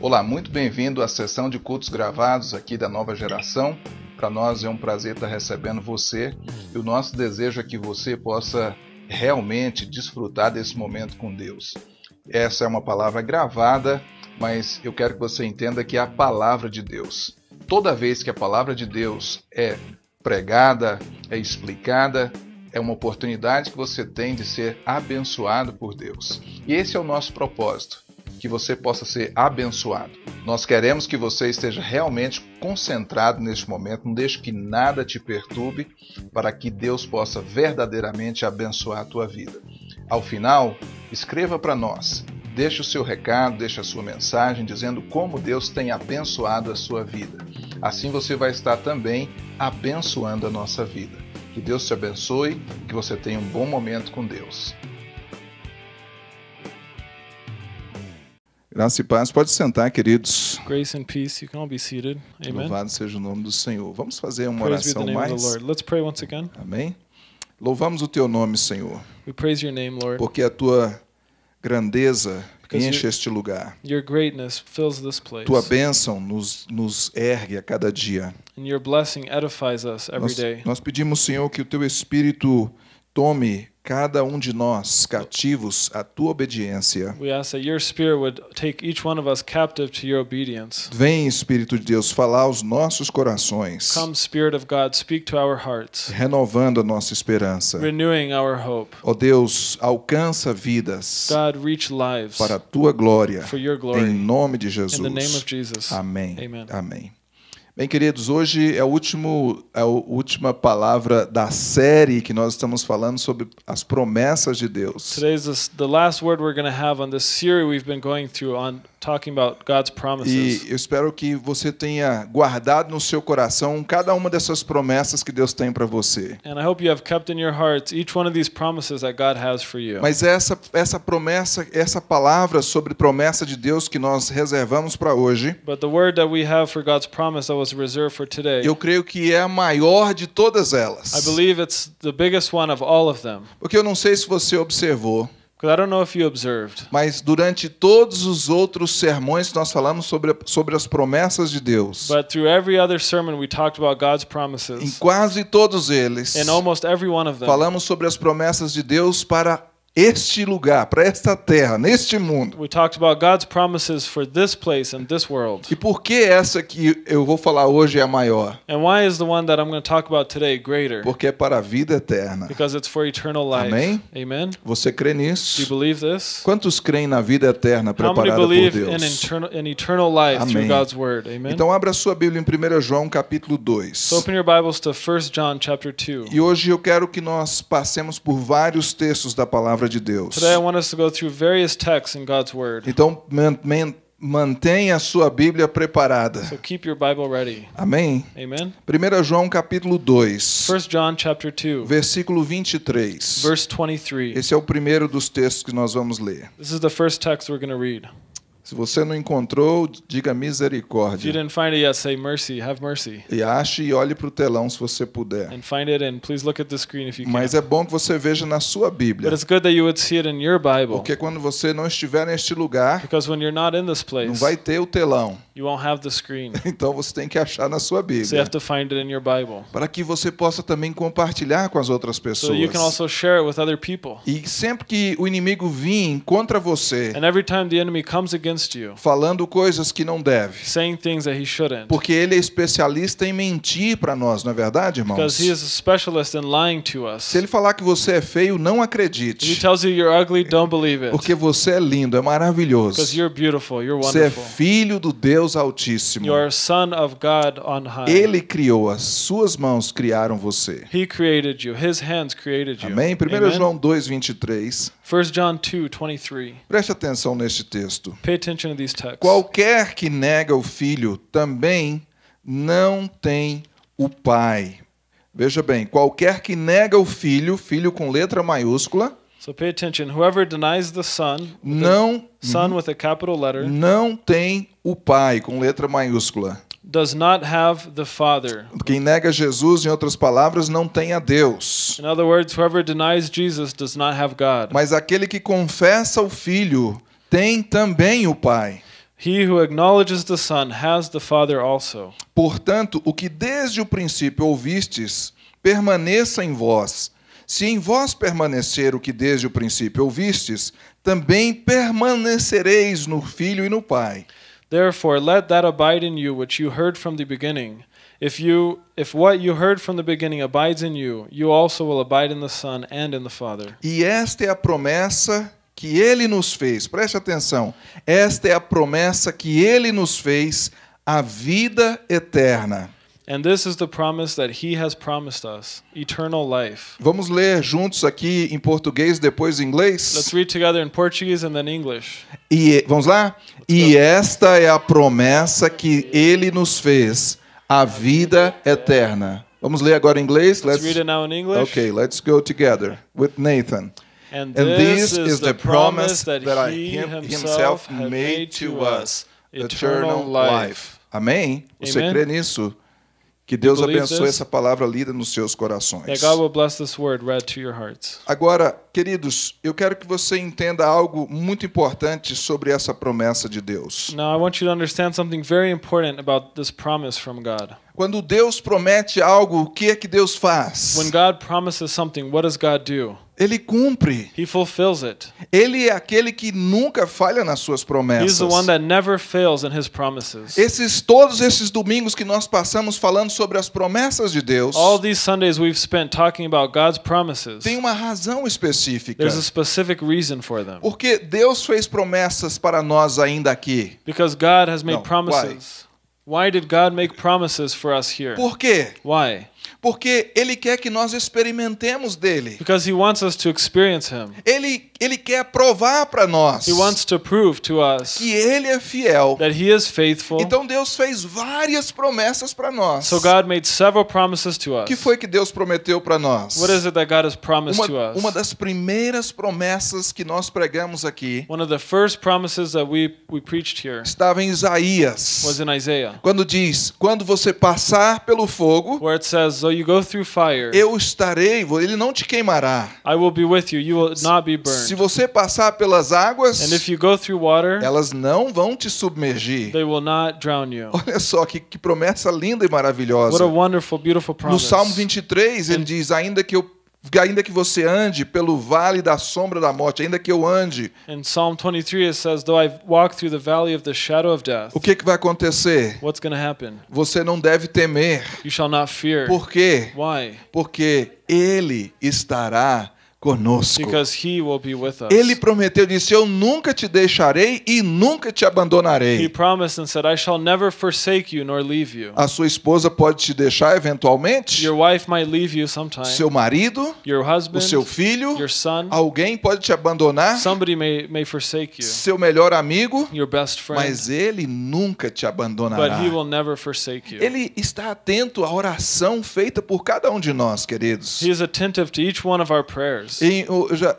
Olá, muito bem-vindo à sessão de cultos gravados aqui da Nova Geração. Para nós é um prazer estar recebendo você e o nosso desejo é que você possa realmente desfrutar desse momento com Deus. Essa é uma palavra gravada, mas eu quero que você entenda que é a palavra de Deus. Toda vez que a palavra de Deus é pregada, é explicada, é uma oportunidade que você tem de ser abençoado por Deus. E esse é o nosso propósito, que você possa ser abençoado. Nós queremos que você esteja realmente concentrado neste momento, não deixe que nada te perturbe, para que Deus possa verdadeiramente abençoar a tua vida. Ao final, escreva para nós, deixe o seu recado, deixe a sua mensagem, dizendo como Deus tem abençoado a sua vida. Assim você vai estar também abençoando a nossa vida. Que Deus te abençoe, que você tenha um bom momento com Deus. Graça e paz, pode sentar, queridos. Grace and peace, you can all be seated. Amen. Louvado seja o nome do Senhor. Vamos fazer uma oração mais. Let's pray once again. Amém. Louvamos o teu nome, Senhor. We praise your name, Lord. Porque a tua grandeza enche este lugar. Your greatness fills this place. Tua bênção nos ergue a cada dia. And your blessing edifies us every day. Nós pedimos, Senhor, que o teu Espírito tome cada um de nós cativos à tua obediência. We ask that your Spirit would take each one of us captive to your obedience. Vem, Espírito de Deus, falar aos nossos corações. Come, Spirit of God, speak to our hearts. Renovando a nossa esperança. Renewing our hope. Ó Deus, alcança vidas. God, reach lives. Para a tua glória. For your glory. Em nome de Jesus. In the name of Jesus. Amém. Amen. Amém. Bem, queridos, hoje é a última palavra da série que nós estamos falando sobre as promessas de Deus. E eu espero que você tenha guardado no seu coração cada uma dessas promessas que Deus tem para você. Mas essa promessa, essa palavra sobre promessa de Deus que nós reservamos para hoje, eu creio que é a maior de todas elas. I believe it's the biggest one of all of them. Porque eu não sei se você observou, mas durante todos os outros sermões nós falamos sobre as promessas de Deus. Em quase todos eles, falamos sobre as promessas de Deus para este lugar, para esta terra, neste mundo. We talked about God's promises for this place and this world. E por que essa que eu vou falar hoje é a maior? And why is the one that I'm going to talk about today greater? Porque é para a vida eterna. Because it's for eternal life. Amém? Amen. Você crê nisso? Do you believe this? Quantos creem na vida eterna preparada por Deus? In eternal life. Amém. Through God's word. Amen. Então abra sua Bíblia em 1 João capítulo 2. So open your Bibles to 1 John chapter 2. E hoje eu quero que nós passemos por vários textos da palavra de Deus. Então mantenha a sua Bíblia preparada. So keep your Bible ready. Amém? Amen. 1 João capítulo 2. 1 John chapter 2. Versículo 23. Verse 23. Esse é o primeiro dos textos que nós vamos ler. This is the first text we're going to read. Se você não encontrou, diga misericórdia. If you didn't find it yet, say mercy, have mercy. E ache e olhe para o telão se você puder. And find it and please look at the screen if you can. Mas é bom que você veja na sua Bíblia. But it's good that you would see it in your Bible. Porque quando você não estiver neste lugar, because when you're not in this place, não vai ter o telão. You won't have the screen. Então você tem que achar na sua Bíblia. So you have to find it in your Bible. Para que você possa também compartilhar com as outras pessoas. So you can also share it with other people. E sempre que o inimigo vir contra você, and every time the enemy comes against, falando coisas que não deve. Porque ele é especialista em mentir para nós, não é verdade, irmãos? Se ele falar que você é feio, não acredite. Porque você é lindo, é maravilhoso. Você é filho do Deus Altíssimo. Ele criou, as suas mãos criaram você. Amém? 1 João 2, 23. 1 John 2:23. Preste atenção neste texto. Pay attention to these texts. Qualquer que nega o Filho também não tem o Pai. Veja bem, qualquer que nega o Filho, filho com letra maiúscula. So pay attention. Whoever denies the Son, não, Son with a capital letter, não tem o Pai com letra maiúscula. does not have the Father. Quem nega Jesus, em outras palavras, não tem a Deus. In other words, whoever denies Jesus does not have God. Mas aquele que confessa o Filho tem também o Pai. He who acknowledges the Son has the Father also. Portanto, o que desde o princípio ouvistes, permaneça em vós. Se em vós permanecer o que desde o princípio ouvistes, também permanecereis no Filho e no Pai. Therefore, let that abide in you which you heard from the beginning. If what you heard from the beginning abides in you, you also will abide in the Son and in the Father. E esta é a promessa que ele nos fez. Preste atenção. Esta é a promessa que ele nos fez, a vida eterna. And this is the promise that he has promised us, eternal life. Vamos ler juntos aqui em português, depois em inglês. Let's read together in Portuguese and then English. E vamos lá? E esta é a promessa que ele nos fez, a vida eterna. Vamos ler agora em inglês? Let's read it now in English. Okay, let's go together with Nathan. And this is the promise that he himself made to us, eternal life. Amém? Você crê nisso? Que Deus abençoe essa palavra lida nos seus corações. Agora, queridos, eu quero que você entenda algo muito importante sobre essa promessa de Deus. Quando Deus promete algo, o que é que Deus faz? When God promises something, what does God do? Ele cumpre. He fulfills it. Ele é aquele que nunca falha nas suas promessas. He's the one that never fails in his promises. Todos esses domingos que nós passamos falando sobre as promessas de Deus. All these Sundays we've spent talking about God's promises. Tem uma razão específica. There's a specific reason for them. Porque Deus fez promessas para nós ainda aqui. Because God has made promises. Why did God make promises for us here? Por quê? Why? Porque ele quer que nós experimentemos dele. Because he wants us to experience him. Ele quer provar para nós. He wants to prove to us que ele é fiel. That he is faithful. Então Deus fez várias promessas para nós. So God made several promises to us. O que foi que Deus prometeu para nós? What is it that God has promised to us? Uma das primeiras promessas que nós pregamos aqui. One of the first promises that we preached here. Estava em Isaías. Was in Isaiah. Quando diz: "Quando você passar pelo fogo", where it says, "So you go through fire." Eu estarei, ele não te queimará. I will be with you, you will not be burned. Se você passar pelas águas, and if you go through water, elas não vão te submergir. They will not drown you. Olha só que promessa linda e maravilhosa. What a wonderful, beautiful promise. No Salmo 23, ele diz: ainda que você ande pelo vale da sombra da morte, ainda que eu ande. In Psalm 23 it says, though I walk through the valley of the shadow of death. O que vai acontecer? What's going to happen? Você não deve temer. You shall not fear. Por quê? Why? Porque ele estará conosco. Because he will be with us. Ele prometeu, disse: eu nunca te deixarei e nunca te abandonarei. He promised and said, I shall never forsake you nor leave you. A sua esposa pode te deixar eventualmente. Your wife might leave you sometime. Seu marido, your husband, o seu filho, your son. Alguém pode te abandonar. Somebody may forsake you. Seu melhor amigo, your best friend. Mas ele nunca te abandonará. But he will never forsake you. Ele está atento à oração feita por cada um de nós, queridos. He is attentive to each one of our prayers.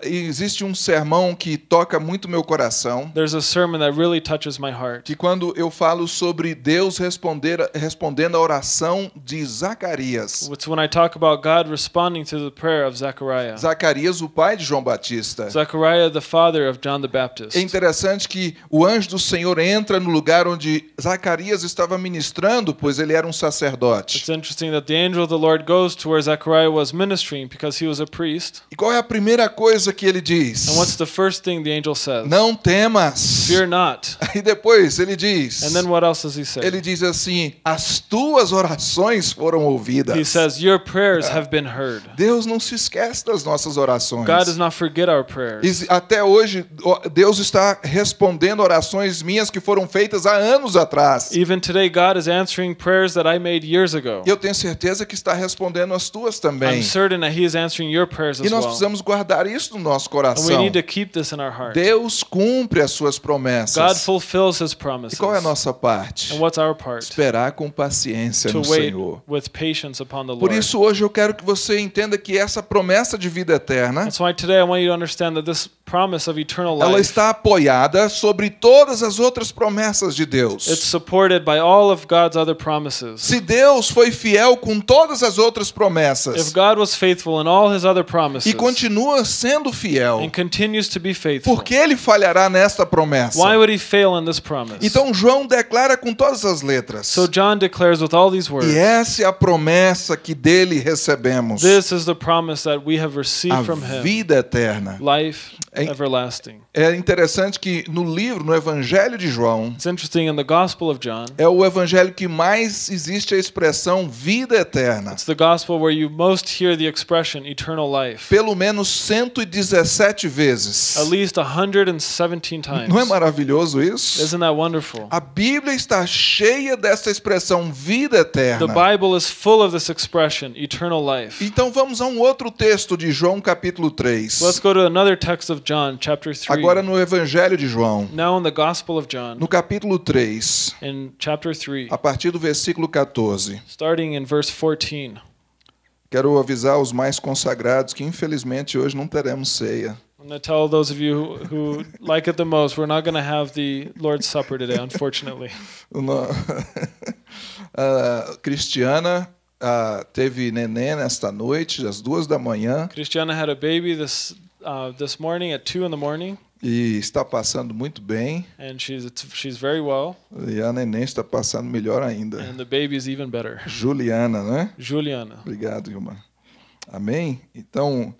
Existe um sermão que toca muito meu coração. There's a sermon that really touches my heart. Que quando eu falo sobre Deus respondendo a oração de Zacarias. It's when I talk about God responding to the prayer of Zachariah. Zacarias, o pai de João Batista. Zachariah, the father of John the Baptist. É interessante que o anjo do Senhor entra no lugar onde Zacarias estava ministrando, pois ele era um sacerdote. It's interesting that the angel of the Lord goes to where Zachariah was ministering because he was a priest. E qual é a primeira coisa que ele diz? And what's the first thing the angel says? Não temas. Fear not. E depois ele diz. And then what else does he say? Ele diz assim: as tuas orações foram ouvidas. He says, your prayers have been heard. Deus não se esquece das nossas orações. God does not forget our prayers. E até hoje Deus está respondendo orações minhas que foram feitas há anos atrás. Even today God is answering prayers that I made years ago. Eu tenho certeza que está respondendo as tuas também. I'm certain that he is answering your prayers as well. Nós precisamos guardar isso no nosso coração. Deus cumpre as suas promessas. God fulfills his promises. E qual é a nossa parte? And what's our part? Esperar com paciência no Senhor. With patience upon the Lord. Por isso hoje eu quero que você entenda que essa promessa de vida eterna, that's why today I want you to understand that this promise of eternal life. Ela está apoiada sobre todas as outras promessas de Deus. It's supported by all of God's other promises. Se Deus foi fiel com todas as outras promessas, if God was faithful in all his other promises, e continua sendo fiel, and continues to be faithful, por que ele falhará nesta promessa? Why would he fail in this promise? Então João declara com todas as letras. So John declares with all these words. E essa é a promessa que dele recebemos. This is the promise that we have received from him. A vida eterna. Life. É interessante que no livro, no Evangelho de João, é o Evangelho que mais existe a expressão vida eterna. Pelo menos 117 vezes. Não é maravilhoso isso? A Bíblia está cheia dessa expressão vida eterna. Então vamos a um outro texto de João capítulo 3. Let's go to another text of John, chapter 3. Agora no Evangelho de João. Now in the Gospel of John. No capítulo 3. In chapter 3. A partir do versículo 14. Starting in verse 14. Quero avisar os mais consagrados que infelizmente hoje não teremos ceia. I'm going to tell those of you who like it the most, we're not going to have the Lord's Supper today, unfortunately. Cristiana teve neném nesta noite às 2 da manhã. Cristiana had a baby this morning at 2 in the morning. E está passando muito bem. And she's very well. E a neném está passando melhor ainda. And the baby is even better. Juliana, né? Juliana. Obrigado, irmã. Amém? Então,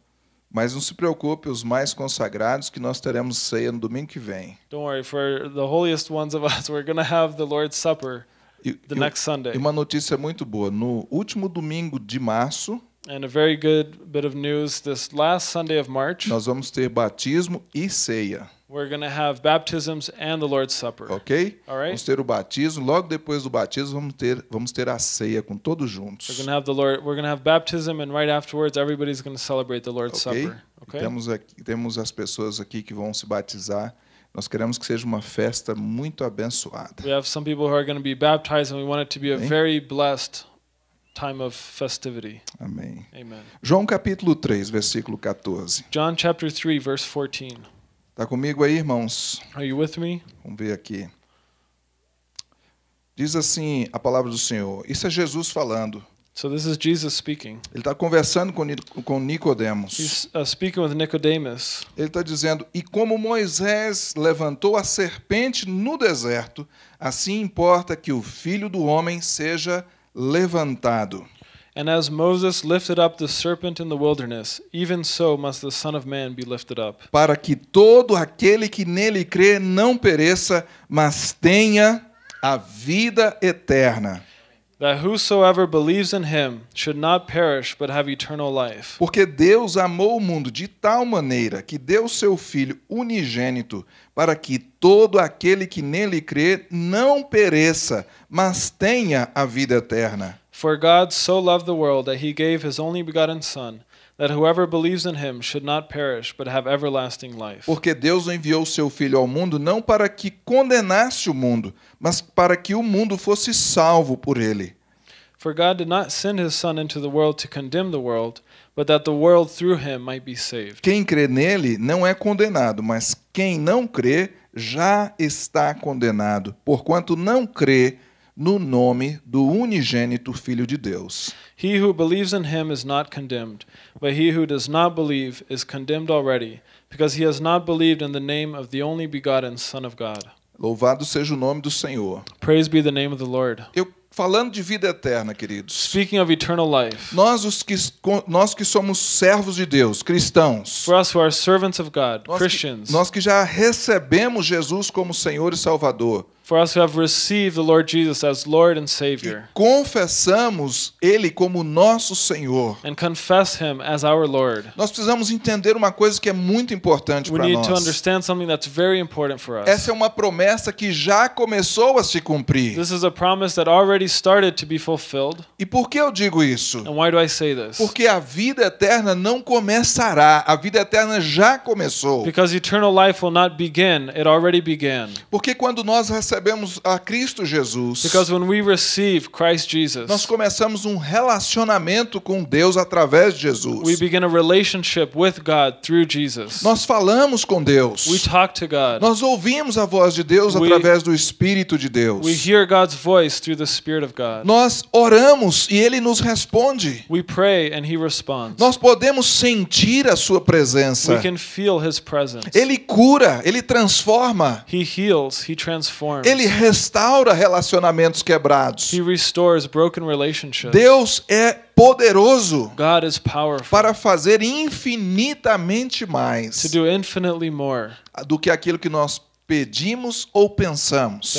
mas não se preocupe, os mais consagrados, que nós teremos ceia no domingo que vem. Don't worry, for the holiest ones of us, we're going to have the Lord's Supper the next Sunday. E uma notícia muito boa, no último domingo de março. And a very good bit of news, this last Sunday of March. Nós vamos ter batismo e ceia. We're going to have baptisms and the Lord's Supper. OK? All right? Vamos ter o batismo, logo depois do batismo vamos ter a ceia com todos juntos. We're going to have baptism and right afterwards everybody's going to celebrate the Lord's Supper. Okay? Temos as pessoas aqui que vão se batizar. Nós queremos que seja uma festa muito abençoada. We have some people who are going to be baptized and we want it to be a very blessed time of festivity. Amém. Amen. João capítulo 3, versículo 14. John chapter 3 verse 14. Tá comigo aí, irmãos? Are you with me? Vamos ver aqui. Diz assim a palavra do Senhor. Isso é Jesus falando. So this is Jesus speaking. Ele está conversando com Nicodemos. He's speaking with Nicodemus. Ele está dizendo: "E como Moisés levantou a serpente no deserto, assim importa que o Filho do Homem seja levantado. And as Moses lifted up the serpent in the wilderness, even so must the Son of Man be lifted up." Para que todo aquele que nele crê não pereça, mas tenha a vida eterna. That whosoever believes in him should not perish but have eternal life. Porque Deus amou o mundo de tal maneira que deu seu Filho unigênito, para que todo aquele que nele crê não pereça, mas tenha a vida eterna. For God so loved the world that he gave his only begotten Son, that whoever believes in him should not perish but have everlasting life. Porque Deus enviou seu Filho ao mundo não para que condenasse o mundo, mas para que o mundo fosse salvo por ele. For God did not send his Son into the world to condemn the world, but that the world through him might be saved. Quem crê nele não é condenado, mas quem não crê já está condenado, porquanto não crê no nome do unigênito Filho de Deus. He who believes in him is not condemned, but he who does not believe is condemned already, because he has not believed in the name of the only begotten Son of God. Louvado seja o nome do Senhor. Praise be the name of the Lord. Falando de vida eterna, queridos. Speaking of eternal life. Nós que somos servos de Deus, cristãos. For us who are servants of God, Christians. Nós que já recebemos Jesus como Senhor e Salvador. For us who have received the Lord Jesus as Lord and Savior. E confessamos ele como nosso Senhor. And confess him as our Lord. Nós precisamos entender uma coisa que é muito importante para nós. We need to understand something that's very important for us. Essa é uma promessa que já começou a se cumprir. This is a promise that already started to be fulfilled. E por que eu digo isso? And why do I say this? Porque a vida eterna não começará, a vida eterna já começou. Because eternal life will not begin, it already began. Porque quando nós recebemos recebemos a Cristo Jesus, nós começamos um relacionamento com Deus através de Jesus. We begin a relationship with God through Jesus. Nós falamos com Deus. We talk to God. Nós ouvimos a voz de Deus através do Espírito de Deus. We hear God's voice through the Spirit of God. Nós oramos e Ele nos responde. We pray and He responds. Nós podemos sentir a Sua presença. We can feel His presence. Ele cura, Ele transforma. He heals, He transforms. Ele restaura relacionamentos quebrados. He restores broken relationships. Deus é poderoso para fazer infinitamente mais do que aquilo que nós pedimos ou pensamos.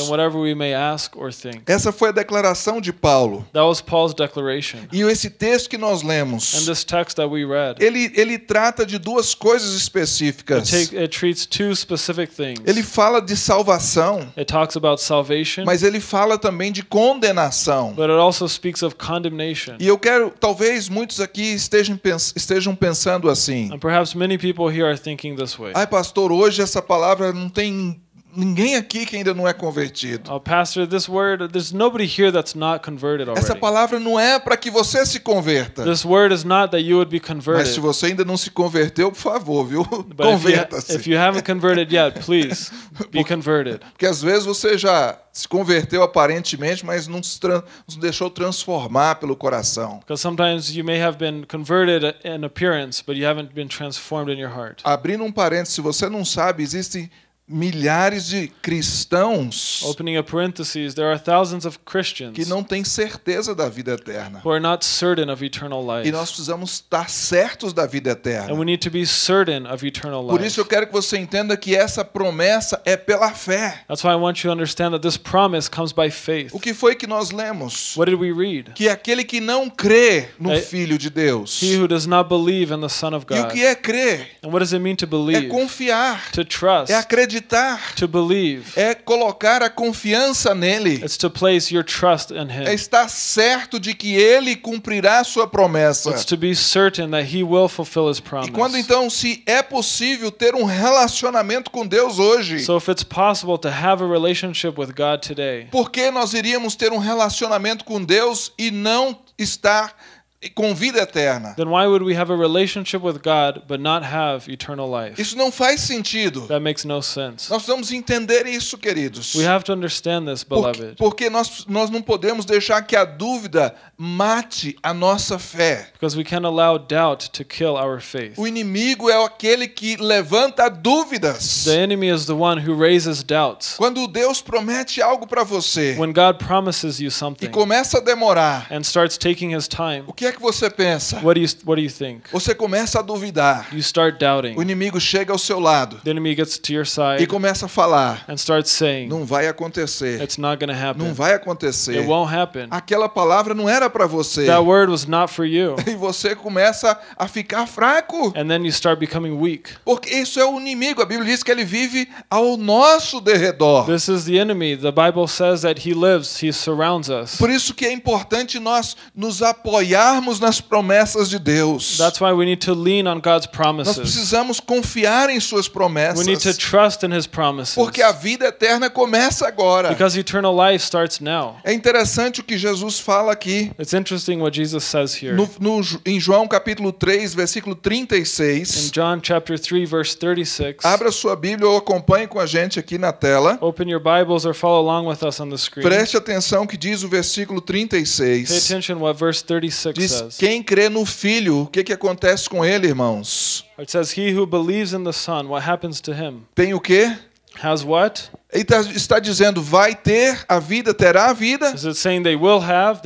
Essa foi a declaração de Paulo. E esse texto que nós lemos, ele trata de duas coisas específicas. Ele fala de salvação, mas ele fala também de condenação. E eu quero, talvez muitos aqui estejam pensando assim: ai, pastor, hoje essa palavra não tem ninguém aqui que ainda não é convertido. Oh, pastor, this word, there's nobody here that's not converted already. Essa palavra não é para que você se converta. This word is not that you would be converted. Mas se você ainda não se converteu, por favor, viu? Converta-se. If you haven't converted yet, please be converted. Porque às vezes você já se converteu aparentemente, mas não se deixou transformar pelo coração. Because sometimes you may have been converted in appearance, but you haven't been transformed in your heart. Abrindo um parênteses, se você não sabe, existe milhares de cristãos que não têm certeza da vida eterna. E nós precisamos estar certos da vida eterna. Por isso eu quero que você entenda que essa promessa é pela fé. O que foi que nós lemos? Que aquele que não crê no Filho de Deus. E o que é crer? É confiar. É acreditar. To believe. É colocar a confiança nele. It's to place your trust in him. É estar certo de que ele cumprirá a sua promessa. It's to be certain that he will fulfill his promise. E quando então se é possível ter um relacionamento com Deus hoje? So if it's possible to have a relationship with God today. Por que nós iríamos ter um relacionamento com Deus e não estar com vida eterna? Then why would we have a relationship with God but not have eternal life? Isso não faz sentido. That makes no sense. Nós precisamos entender isso, queridos. We have to understand this, beloved. Porque nós não podemos deixar que a dúvida mate a nossa fé. Because we can't allow doubt to kill our faith. O inimigo é aquele que levanta dúvidas. The enemy is the one who raises doubts. Quando Deus promete algo para você, when God promises you something, e começa a demorar, and starts taking his time, o que é que você pensa? What do you think? Você começa a duvidar. You start doubting. O inimigo chega ao seu lado. The enemy gets to your side e começa a falar. And starts saying, não vai acontecer. It's not gonna happen. Não vai acontecer. It won't happen. Aquela palavra não era para você. That word was not for you. E você começa a ficar fraco. And then you start becoming weak. Porque isso é o inimigo. A Bíblia diz que ele vive ao nosso derredor. This is the enemy. The Bible says that he lives, he surrounds us. Por isso que é importante nós nos apoiarmos nas promessas de Deus. That's why we need to lean on God's promises. Nós precisamos confiar em suas promessas. We need to trust in his promises. Porque a vida eterna começa agora. Because eternal life starts now. É interessante o que Jesus fala aqui. It's interesting what Jesus says here. Em João capítulo 3, versículo 36. In John chapter 3 verse 36. Abra sua Bíblia ou acompanhe com a gente aqui na tela. Open your Bibles or follow along with us on the screen. Preste atenção que diz o versículo 36. Pay attention what verse 36 diz, says. Quem crê no Filho, o que acontece com ele, irmãos? It says, he who believes in the Son, what happens to him? Tem o quê? Has what? Está dizendo vai ter a vida, terá a vida. Is it saying they will have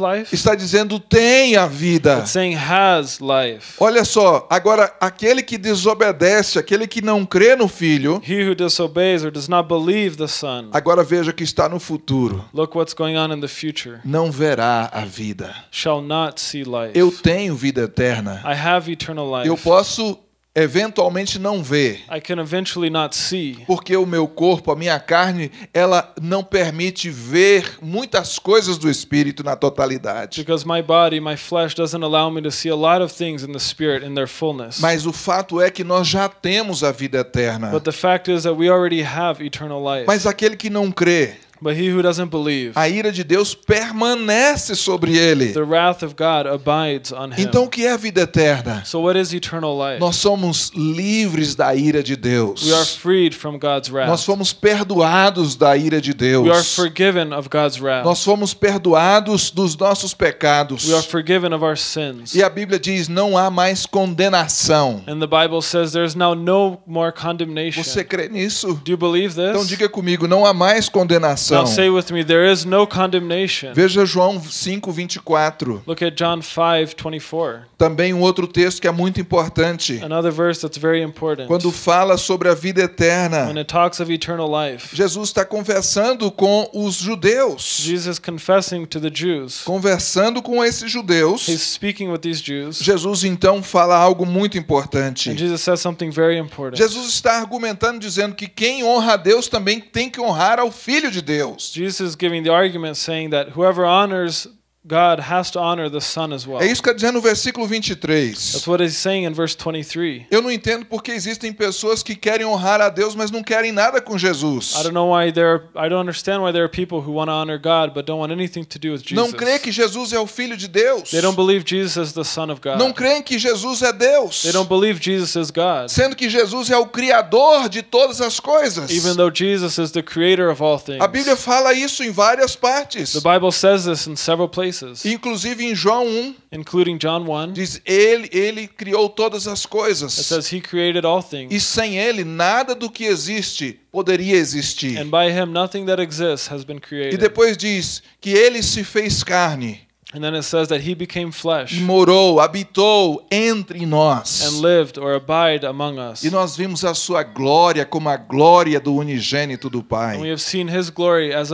life? Está dizendo tem a vida. It's saying has life. Olha só, agora aquele que desobedece, aquele que não crê no Filho. He who disobeys or does not believe the Son. Agora veja que está no futuro. Look what's going on in the future. Não verá a vida. Shall not see life. Eu tenho vida eterna. I have eternal life. Eu posso eventualmente não ver. I can eventually not see. Porque o meu corpo, a minha carne, ela não permite ver muitas coisas do espírito na totalidade. Because my body, my flesh doesn't allow me to see a lot of things in the spirit in their fullness. Mas o fato é que nós já temos a vida eterna. But the fact is that we already have eternal life. Mas aquele que não crê, but he who doesn't believe, a ira de Deus permanece sobre ele. The wrath of God abides on him. Então, o que é a vida eterna? So what is eternal life? Nós somos livres da ira de Deus. We are freed from God's wrath. Nós fomos perdoados da ira de Deus. We are forgiven of God's wrath. Nós fomos perdoados dos nossos pecados. We are forgiven of our sins. E a Bíblia diz: não há mais condenação. And the Bible says there is now no more condemnation. Você crê nisso? Do you believe this? Então diga comigo: não há mais condenação. Now say with me, there is no condemnation. Veja João 5:24. Look at John 5:24. Também um outro texto que é muito importante. Another verse that's very important. Quando fala sobre a vida eterna. When it talks of eternal life. Jesus está conversando com os judeus. Jesus confessing to the Jews. Conversando com esses judeus. He's speaking with these Jews. Jesus então fala algo muito importante. And Jesus says something very important. Jesus está argumentando dizendo que quem honra a Deus também tem que honrar ao Filho de Deus. Jesus is giving the argument saying that whoever honors God has to honor the Son as well. É isso que está dizendo no versículo 23. That's what he's saying in verse 23. Eu não entendo porque existem pessoas que querem honrar a Deus, mas não querem nada com Jesus. I don't understand why there are people who want to honor God but don't want anything to do with Jesus. Não creem que Jesus é o Filho de Deus. They don't believe Jesus is the Son of God. Não creem que Jesus é Deus. They don't believe Jesus is God. Sendo que Jesus é o criador de todas as coisas. Even though Jesus is the creator of all things. A Bíblia fala isso em várias partes. The Bible says this in several places. Inclusive em João 1, diz ele criou todas as coisas. It says he created all things. E sem ele nada do que existe poderia existir. And by him nothing that exists has been created. E depois diz que ele se fez carne. And then it says that he became flesh. E morou, habitou entre nós. And lived or abide among us. E nós vimos a sua glória como a glória do unigênito do Pai. And we have seen his glory as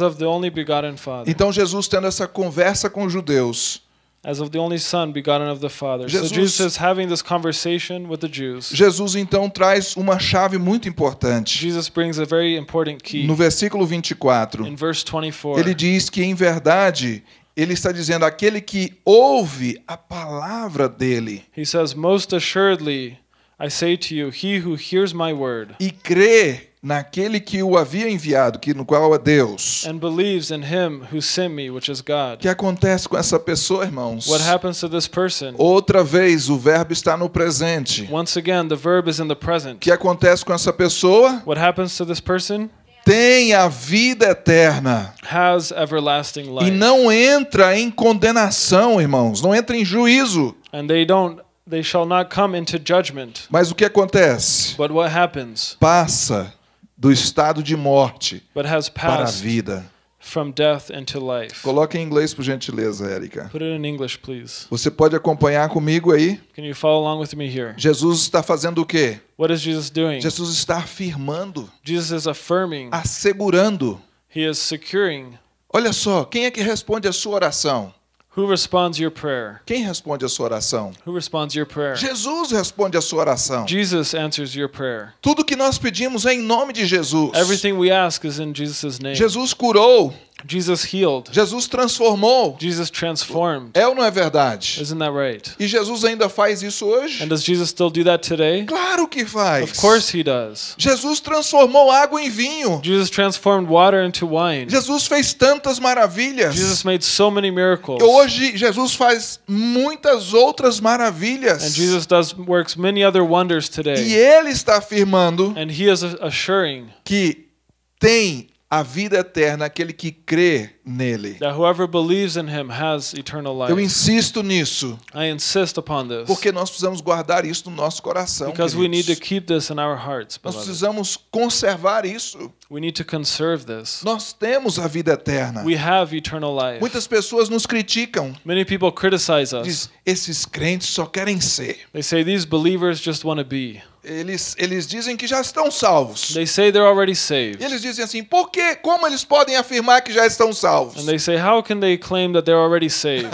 of the only begotten Father. Então Jesus tendo essa conversa com os judeus. As of the only Son begotten of the Father. So Jesus is having this conversation with the Jews. Jesus então traz uma chave muito importante. Jesus brings a very important key. No versículo 24. In verse 24. Ele diz que em verdade ele está dizendo aquele que ouve a palavra dele. He says, most assuredly I say to you, he who hears my word. E crê naquele que o havia enviado, que no qual é Deus. And believes in him who sent me, which is God. Que acontece com essa pessoa, irmãos? What happens to this person? Outra vez o verbo está no presente. Once again, the verb is in the present. Que acontece com essa pessoa? What happens to this person? Tem a vida eterna. Has everlasting life. E não entra em condenação, irmãos, não entra em juízo. And they shall not come into judgment. Mas o que acontece? But what happens? Passa do estado de morte para a vida. From death into life. Coloque em inglês, por gentileza, Érica. Put it in English, please. Você pode acompanhar comigo aí? Can you follow along with me here? Jesus está fazendo o quê? What is Jesus doing? Jesus está afirmando. Jesus is affirming. Assegurando. He is securing. Olha só, quem é que responde a sua oração? Who responds your prayer? Quem responde a sua oração? Who responds your prayer? Jesus responde a sua oração. Jesus answers your prayer. Tudo que nós pedimos é em nome de Jesus. Everything we ask is in Jesus' name. Jesus curou. Jesus healed. Jesus transformou. Jesus transformed. É ou não é verdade? Isn't that right? E Jesus ainda faz isso hoje? And does Jesus still do that today? Claro que faz. Of course he does. Jesus transformou água em vinho. Jesus transformed water into wine. Jesus fez tantas maravilhas. Jesus made so many miracles. E hoje Jesus faz muitas outras maravilhas. And Jesus works many other wonders today. E ele está afirmando. And he is assuring. Que tem a vida eterna, aquele que crê nele. That whoever believes in him has eternal life. Eu insisto nisso. I insist upon this. Porque nós precisamos guardar isso no nosso coração. Because we need to keep this in our hearts, beloved. Nós precisamos conservar isso. We need to conserve this. Nós temos a vida eterna. We have eternal life. Muitas pessoas nos criticam. Many people criticize us. Diz, esses crentes só querem ser. They say these believers just want to be. Eles dizem que já estão salvos. They say they're already saved. Eles dizem assim, por quê? Como eles podem afirmar que já estão salvos? And they say, how can they claim that they're already saved?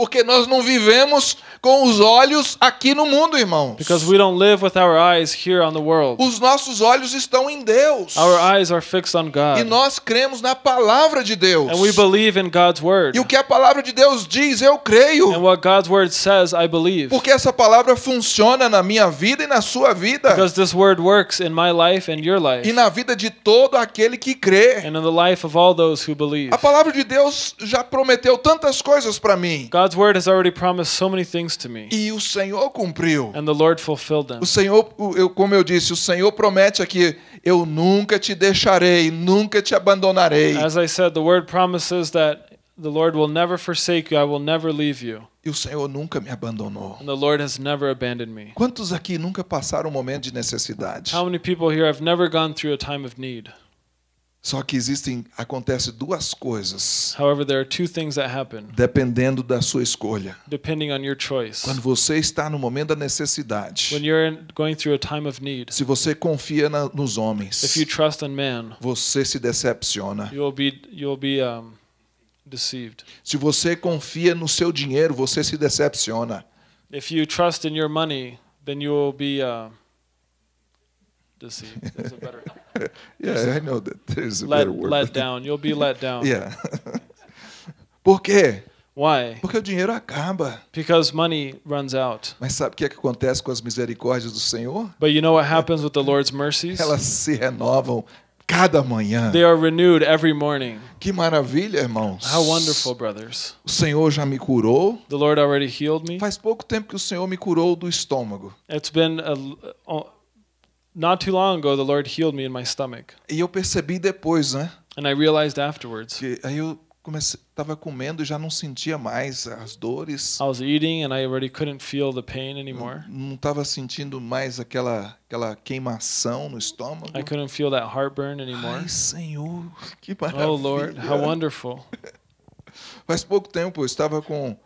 Porque nós não vivemos com os olhos aqui no mundo, irmãos. Because we don't live with our eyes here on the world. Os nossos olhos estão em Deus. Our eyes are fixed on God. E nós cremos na palavra de Deus. And we believe in God's word. E o que a palavra de Deus diz, eu creio. And what God's word says, I believe. Porque essa palavra funciona na minha vida e na sua vida. Because this word works in my life and your life. E na vida de todo aquele que crê. And in the life of all those who believe. A palavra de Deus já prometeu tantas coisas para mim. God's word has already promised so many things to me. E o Senhor cumpriu. And the Lord fulfilled them. O Senhor, como eu disse, o Senhor promete aqui, eu nunca te deixarei, nunca te abandonarei. As I said, the word promises that the Lord will never forsake you, I will never leave you. E o Senhor nunca me abandonou. And the Lord has never abandoned me. Quantos aqui nunca passaram um momento de necessidade? How many people here have never gone through a time of need? Só que acontece duas coisas. However, there are two things that happen. Dependendo da sua escolha. Depending on your choice. Quando você está no momento da necessidade. When you're going through a time of need. Se você confia nos homens. If you trust in man. Você se decepciona. You will be deceived. Se você confia no seu dinheiro, você se decepciona. If you trust in your money, then you will be deceived. There's a better Yeah, I know that there's a better word. Let down. You'll be let down. Yeah. Por quê? Why? Porque o dinheiro acaba. Because money runs out. Mas sabe o que acontece com as misericórdias do Senhor? But you know what happens with the Lord's mercies? Elas se renovam cada manhã. They are renewed every morning. Que maravilha, irmãos. How wonderful, brothers. O Senhor já me curou. The Lord already healed me. Faz pouco tempo que o Senhor me curou do estômago. It's been not too long ago, the Lord healed me in my stomach. E eu percebi depois, né? And I realized afterwards. Que aí eu estava comendo e já não sentia mais as dores. I was eating and I already couldn't feel the pain anymore. Não estava sentindo mais aquela queimação no estômago. I couldn't feel that heartburn anymore. Ai, Senhor, que maravilha. Oh Lord, how wonderful. Faz pouco tempo eu estava com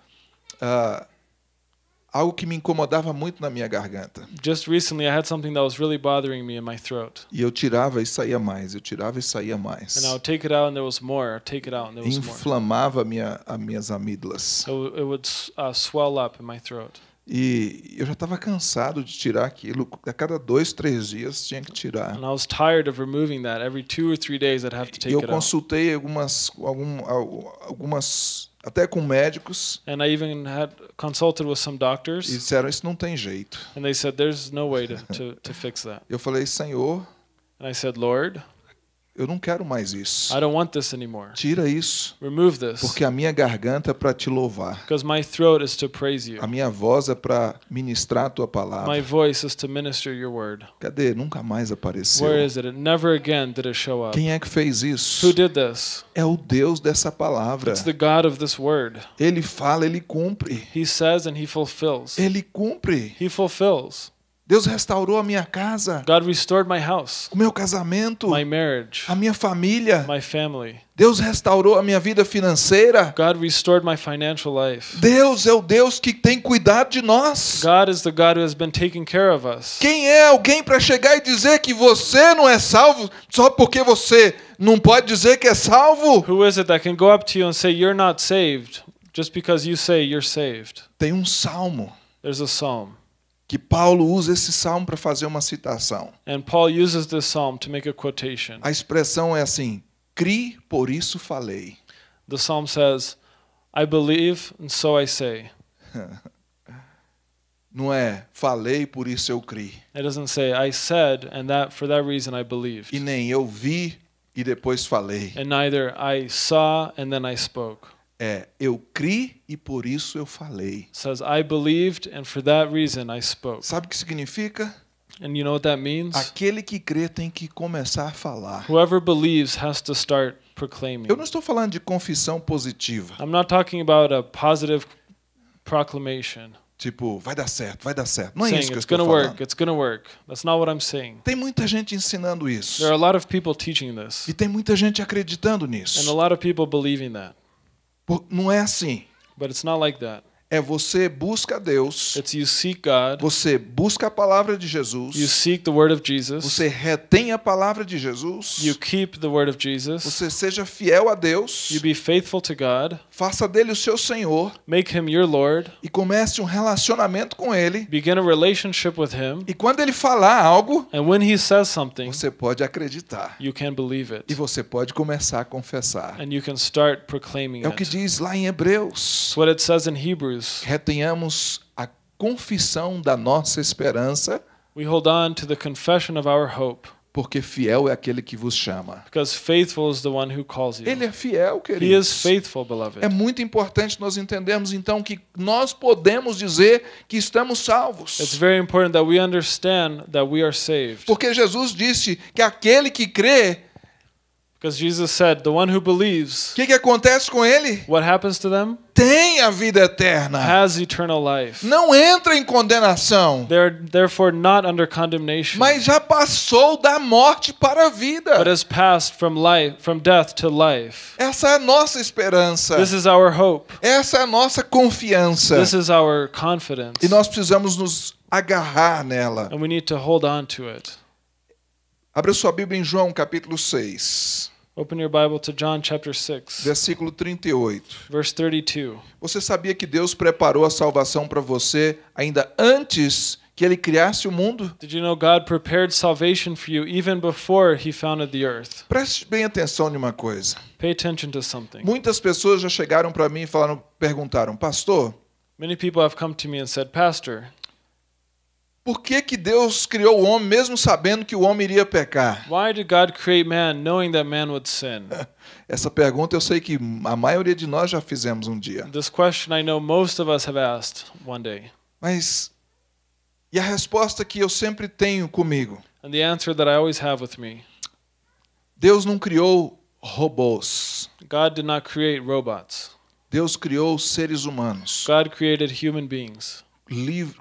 algo que me incomodava muito na minha garganta. Just recently I had something that was really bothering me in my throat. E eu tirava e saía mais, eu tirava e saía mais. And I would take it out and there was more, take it out and there was more. Inflamava as minhas amígdalas. So it would swell up in my throat. E eu já estava cansado de tirar aquilo. A cada 2, 3 dias tinha que tirar. And I was tired of removing that. Every 2 or 3 days I'd have to take it out. Eu consultei até com médicos. And I even had consulted with some doctors. E disseram, isso não tem jeito. And they said there's no way to fix that. Eu falei, Senhor. And I said, Lord, eu não quero mais isso. I don't want this anymore. Tira isso. Remove this. Porque a minha garganta é para te louvar. Because my throat is to praise you. A minha voz é para ministrar a tua palavra. My voice is to minister your word. Cadê? Nunca mais apareceu. Where is it? It never again did it show up. Quem é que fez isso? Who did this? É o Deus dessa palavra. It's the God of this word. Ele fala, ele cumpre. He says and he fulfills. Ele cumpre. He fulfills. Deus restaurou a minha casa. God restored my house. O meu casamento. My marriage. A minha família. My family. Deus restaurou a minha vida financeira. God restored my financial life. Deus é o Deus que tem cuidado de nós. God is the God who has been taking care of us. Quem é alguém para chegar e dizer que você não é salvo só porque você não pode dizer que é salvo? Who is it that can go up to you and say you're not saved just because you say you're saved? Tem um salmo. There's a psalm. Que Paulo usa esse salmo para fazer uma citação. And Paul uses this psalm to make a quotation. A expressão é assim: "Cri, por isso falei." The psalm says, "I believe, and so I say." Não é falei, por isso eu cri. It doesn't say I said and that for that reason I believed. E nem eu vi e depois falei. And neither I saw and then I spoke. É, eu cri e por isso eu falei. Says I believed and for that reason I spoke. Sabe o que significa? And you know what that means? Aquele que crê tem que começar a falar. Whoever believes has to start proclaiming. Eu não estou falando de confissão positiva. I'm not talking about a positive proclamation. Tipo, vai dar certo, vai dar certo. Não é isso que eu estou falando. It's gonna work. That's not what I'm saying. Tem muita gente ensinando isso. There are a lot of people teaching this. E tem muita gente acreditando nisso. And a lot of people believing that. Não é assim. But it's not like that. é você busca Deus. It's you seek God. Você busca a palavra de Jesus. You seek the word of Jesus. Você retém a palavra de Jesus. You keep the word of Jesus. Você seja fiel a Deus. You be faithful to God. Faça dele o seu Senhor. Make him your Lord. E comece um relacionamento com ele. Begin a relationship with him. E quando ele falar algo, and when he says something, você pode acreditar. You can believe it. E você pode começar a confessar. And you can start proclaiming it. É o que diz lá em Hebreus. It's what it says in Hebrews. Retenhamos a confissão da nossa esperança. We hold on to the confession of our hope. Porque fiel é aquele que vos chama. Because faithful is the one who calls you. Ele é fiel, queridos. He is faithful, beloved. É muito importante nós entendermos então que nós podemos dizer que estamos salvos. It's very important that we understand that we are saved. Porque Jesus disse que aquele que crê. Because Jesus said, the one who believes. O que acontece com ele? What happens to them? Tem a vida eterna. Has eternal life. Não entra em condenação. They're therefore not under condemnation. Mas já passou da morte para a vida. But has passed from death to life. Essa é a nossa esperança. This is our hope. Essa é a nossa confiança. This is our confidence. E nós precisamos nos agarrar nela. And we need to hold on to it. Abra sua Bíblia em João capítulo 6. Open your Bible to John chapter 6. Versículo 38. Verse 32. Você sabia que Deus preparou a salvação para você ainda antes que ele criasse o mundo? Did you know God prepared salvation for you even before he founded the earth? Preste bem atenção em uma coisa. Pay attention to something. Muitas pessoas já chegaram para mim e perguntaram: "Pastor, many people have come to me and said, Pastor, por que que Deus criou o homem mesmo sabendo que o homem iria pecar?" Why did God create man knowing that man would sin? Essa pergunta eu sei que a maioria de nós já fizemos um dia. This question I know most of us have asked one day. Mas e a resposta que eu sempre tenho comigo? And the answer that I always have with me. Deus não criou robôs. God did not create robots. Deus criou seres humanos. God created human beings.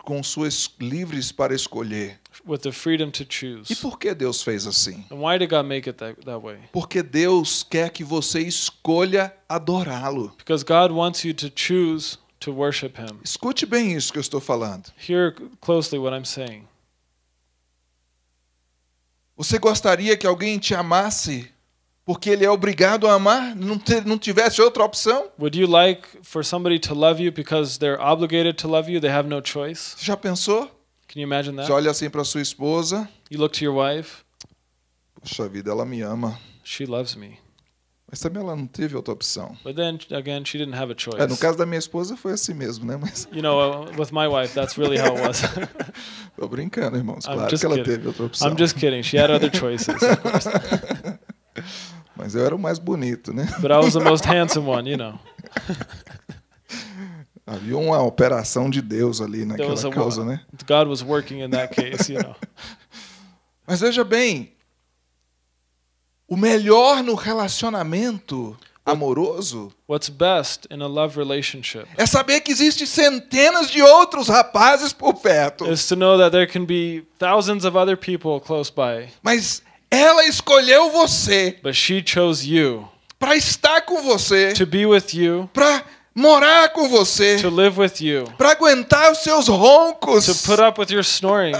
Com suas livres para escolher. With the freedom to choose. E por que Deus fez assim? And why did God make it that way? Porque Deus quer que você escolha adorá-lo. Because God wants you to choose to worship him. Escute bem isso que eu estou falando. Hear closely what I'm saying. Você gostaria que alguém te amasse porque ele é obrigado a amar, não tivesse outra opção? Would you like for somebody to love you because they're obligated to love you? They have no choice. Já pensou? Can you imagine that? Você olha assim para sua esposa. You look to your wife. Poxa vida, ela me ama. She loves me. Mas também ela não teve outra opção. But then again, she didn't have a choice. No caso da minha esposa foi assim mesmo, né? Mas... You know, with my wife, that's really how it was. Tô brincando, irmãos. Claro que ela teve outra opção. I'm just kidding. She had other choices, of course. Mas eu era o mais bonito, né? But I was the most handsome one, you know. Havia uma operação de Deus ali naquela causa, né? God was working in that case, you know. Mas veja bem, o melhor no relacionamento amoroso, what's best in a love relationship, é saber que existem centenas de outros rapazes por perto. Is to know that there can be thousands of other people close by. Mas ela escolheu você. But she chose you. Para estar com você. To be with you. Para morar com você. To live with you. Para aguentar os seus roncos. To put up with your snoring.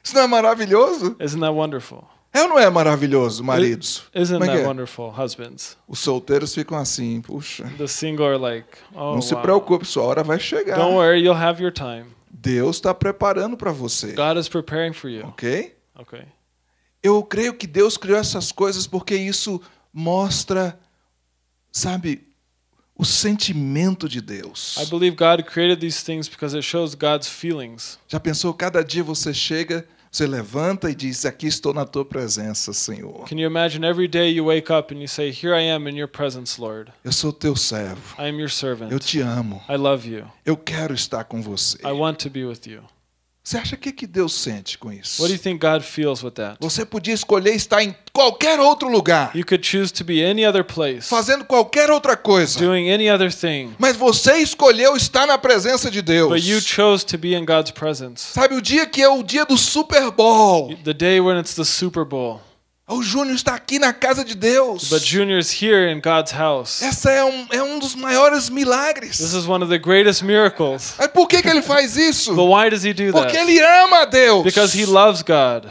Isso não é maravilhoso? Isn't that wonderful? É ou não é maravilhoso, maridos? Isn't that wonderful, husbands? Os solteiros ficam assim, puxa. The single are like, oh, não se preocupe, sua hora vai chegar. Don't worry, you'll have your time. Deus está preparando para você. God is preparing for you. Ok? Ok. Eu creio que Deus criou essas coisas porque isso mostra, sabe, o sentimento de Deus. I believe God created these things because it shows God's feelings. Já pensou, cada dia você chega, você levanta e diz: "Aqui estou na tua presença, Senhor." Can you imagine every day you wake up and you say, "Here I am in your presence, Lord." Eu sou teu servo. I am your servant. Eu te amo. I love you. Eu quero estar com você. I want to be with you. Você acha que Deus sente com isso? What do you think God feels with that? Você podia escolher estar em qualquer outro lugar. You could choose to be any other place. Fazendo qualquer outra coisa. Doing any other thing. Mas você escolheu estar na presença de Deus. But you chose to be in God's presence. Sabe, o dia que é o dia do Super Bowl. The day when it's the Super Bowl. O Júnior está aqui na casa de Deus. But Junior is here in God's house. Essa é um dos maiores milagres. This is one of the greatest miracles. Mas por que ele faz isso? But why does he do that? Porque ele ama a Deus. Because he loves God.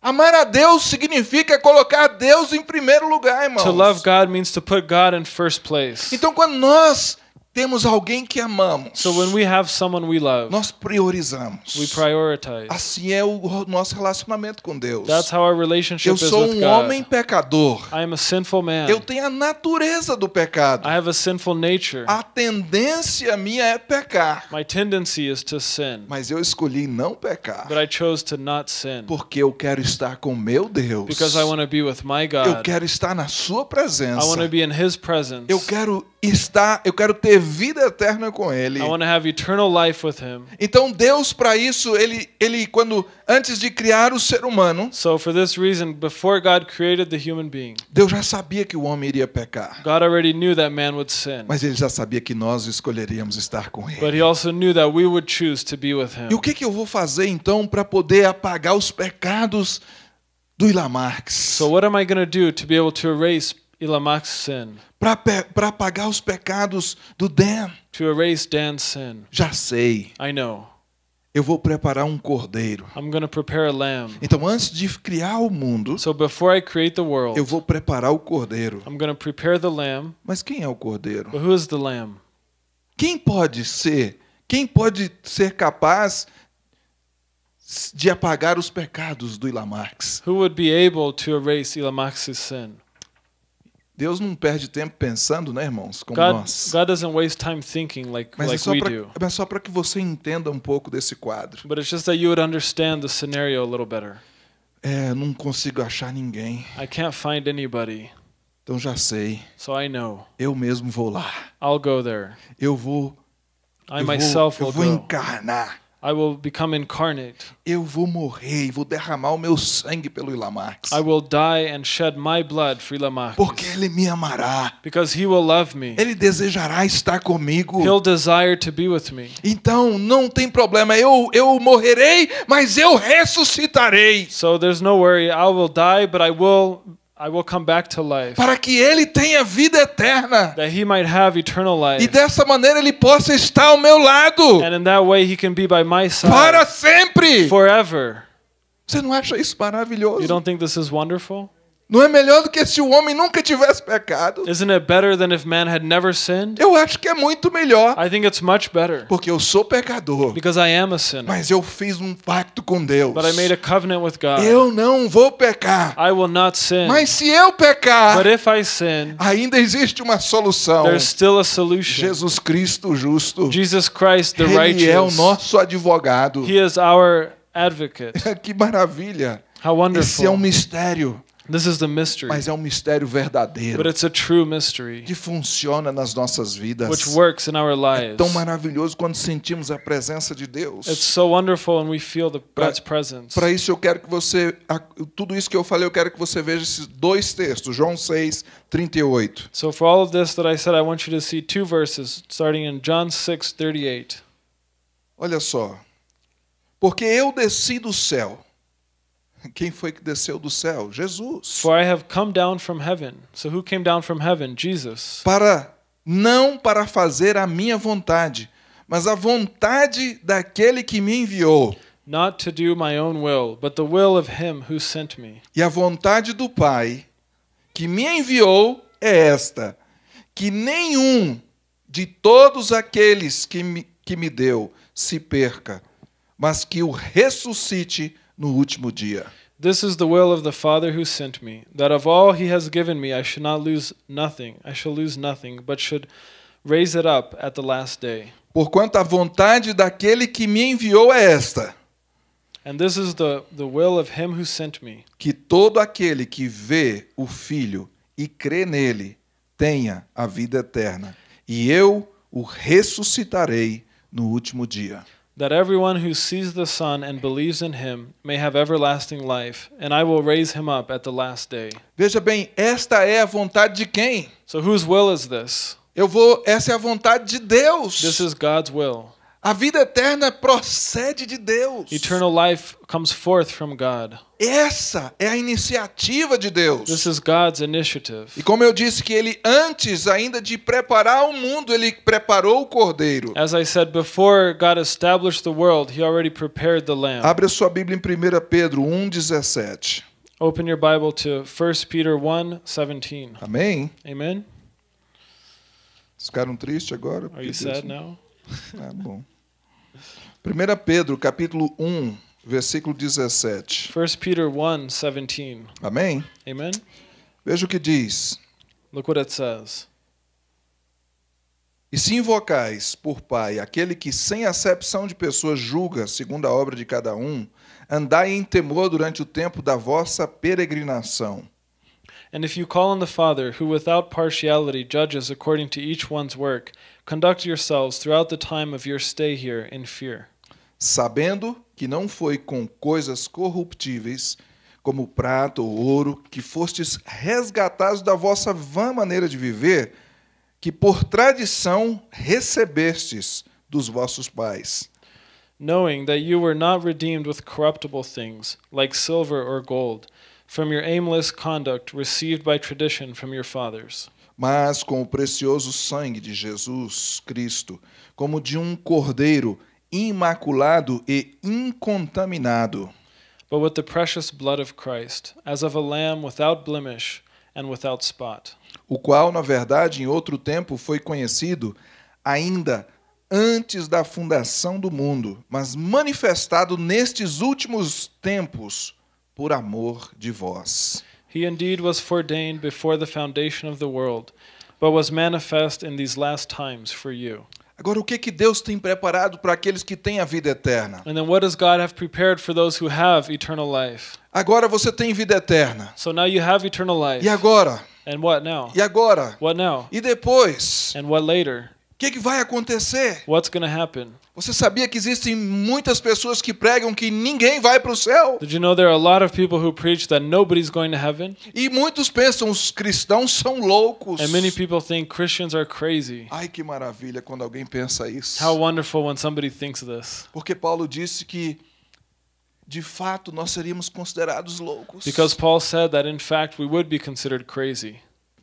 Amar a Deus significa colocar Deus em primeiro lugar, irmãos. To love God means to put God in first place. Então quando nós temos alguém que amamos, so when we have someone we love, nós priorizamos. We prioritize. Assim é o nosso relacionamento com Deus. That's how our relationship is with God. Eu sou um homem pecador. I am a sinful man. Eu tenho a natureza do pecado. I have a sinful nature. A tendência minha é pecar. My tendency is to sin. Mas eu escolhi não pecar. But I chose to not sin. Porque eu quero estar com meu Deus. Because I want to be with my God. Eu quero estar na sua presença. I want to be in his presence. Eu quero ter vida eterna com ele. I want to have eternal life with him. Então Deus, para isso, ele quando antes de criar o ser humano, so for this reason, before God created the human being, Deus já sabia que o homem iria pecar. God already knew that man would sin. Mas ele já sabia que nós escolheríamos estar com ele. But he also knew that we would choose to be with him. E o que eu vou fazer então para poder apagar os pecados do Ilamarx? So what am I going to do to be able to erase Ilamarx's sin? Para apagar os pecados do Dan. To erase Dan's sin. Já sei. I know. Eu vou preparar um cordeiro. I'm going to prepare a lamb. Então antes de criar o mundo, so before I create the world, eu vou preparar o cordeiro. I'm going to prepare the lamb. Mas quem é o cordeiro? But who is the lamb? Quem pode ser capaz de apagar os pecados do Ilamarx? Who would be able to erase Ilamarx's sin? Deus não perde tempo pensando, né, irmãos, como nós. God doesn't waste time thinking like we do. Mas é só para que você entenda um pouco desse quadro. But it's just that you would understand the scenario a little better. Não consigo achar ninguém. I can't find anybody. Então já sei. So I know. Eu mesmo vou lá. I'll go there. Eu vou encarnar. I will become incarnate. Eu vou morrer e vou derramar o meu sangue pelo Ilamarx. I will die and shed my blood for Ilamarx. Porque ele me amará. Because he will love me. Ele desejará estar comigo. He'll desire to be with me. Então não tem problema, eu morrerei, mas eu ressuscitarei. So there's no worry, I will die, but I will come back to life. Para que ele tenha vida eterna. That he might have eternal life. E dessa maneira ele possa estar ao meu lado. And in that way he can be by my side. Para sempre. Forever. Você não acha isso maravilhoso? You don't think this is wonderful? Não é melhor do que se o homem nunca tivesse pecado? Isn't it better than if man had never sinned? Eu acho que é muito melhor. I think it's much better. Porque eu sou pecador. Because I am a sinner. Mas eu fiz um pacto com Deus. But I made a covenant with God. Eu não vou pecar. I will not sin. Mas se eu pecar, but if I sin, ainda existe uma solução. There's still a solution. Jesus Cristo justo. Jesus Christ the righteous. Ele é o nosso advogado. He is our advocate. Que maravilha. How wonderful. Esse é um mistério. This is the mystery. Mas é um mistério verdadeiro. But it's a true mystery. Que funciona nas nossas vidas. Which works in our lives. É tão maravilhoso quando sentimos a presença de Deus. It's so wonderful when we feel God's presence. Para isso eu quero que você, tudo isso que eu falei, eu quero que você veja esses dois textos, João 6, 38. So for all of this that I said, I want you to see two verses starting in John 6, 38. Olha só. Porque eu desci do céu. Quem foi que desceu do céu? Jesus. For I have come down from heaven. So who came down from heaven? Jesus. Não para fazer a minha vontade, mas a vontade daquele que me enviou. Not to do my own will, but the will of him who sent me. E a vontade do Pai que me enviou é esta: que nenhum de todos aqueles que me deu se perca, mas que o ressuscite no último dia. This is the will of the Father who sent me, that of all he has given me I should not lose nothing, I shall lose nothing, but should raise it up at the last day. Porquanto a vontade daquele que me enviou é esta. And this is the will of him who sent me. Que todo aquele que vê o Filho e crê nele tenha a vida eterna, e eu o ressuscitarei no último dia. That everyone who sees the Son and believes in him may have everlasting life, and I will raise him up at the last day. Veja bem, esta é a vontade de quem? So whose will is this? Essa é a vontade de Deus. This is God's will. A vida eterna procede de Deus. Eternal life comes forth from God. Essa é a iniciativa de Deus. This is God's initiative. E como eu disse que ele antes ainda de preparar o mundo, ele preparou o Cordeiro. As I said before, God established the world, he already prepared the lamb. Abre a sua Bíblia em 1 Pedro 1:17. Open your Bible to 1 Peter 1:17. Amém. Amen. Ficaram tristes agora? Are you sad now? Ah, bom. 1 Pedro, capítulo 1, versículo 17. 1 Peter 1, 17. Amém? Amen? Veja o que diz. Look what it says. E se invocais por Pai aquele que sem acepção de pessoas julga, segundo a obra de cada um, andai em temor durante o tempo da vossa peregrinação. And if you call on the Father, who without partiality judges according to each one's work, conduct yourselves throughout the time of your stay here in fear. Sabendo que não foi com coisas corruptíveis, como prata ou ouro, que fostes resgatados da vossa vã maneira de viver, que por tradição recebestes dos vossos pais. Knowing that you were not redeemed with corruptible things, like silver or gold, from your aimless conduct received by tradition from your fathers. Mas com o precioso sangue de Jesus Cristo, como de um cordeiro imaculado e incontaminado. But with the precious blood of Christ, as of a lamb without blemish and without spot. O qual, na verdade, em outro tempo foi conhecido ainda antes da fundação do mundo, mas manifestado nestes últimos tempos por amor de vós. He indeed was foreordained before the foundation of the world, but was manifest in these last times for you. Agora, o que que Deus tem preparado para aqueles que têm a vida eterna? And then what does God have prepared for those who have eternal life? Agora você tem vida eterna. So now you have eternal life. E agora? And what now? E agora? What now? E depois? And what later? O que que vai acontecer? What's going to happen? Você sabia que existem muitas pessoas que pregam que ninguém vai para o céu? Did you know there are a lot of people who preach that nobody's going to heaven? E muitos pensam os cristãos são loucos. And many people think Christians are crazy. Ai, que maravilha quando alguém pensa isso. How wonderful when somebody thinks this. Porque Paulo disse que de fato nós seríamos considerados loucos. Because Paul said that in fact we would be considered crazy.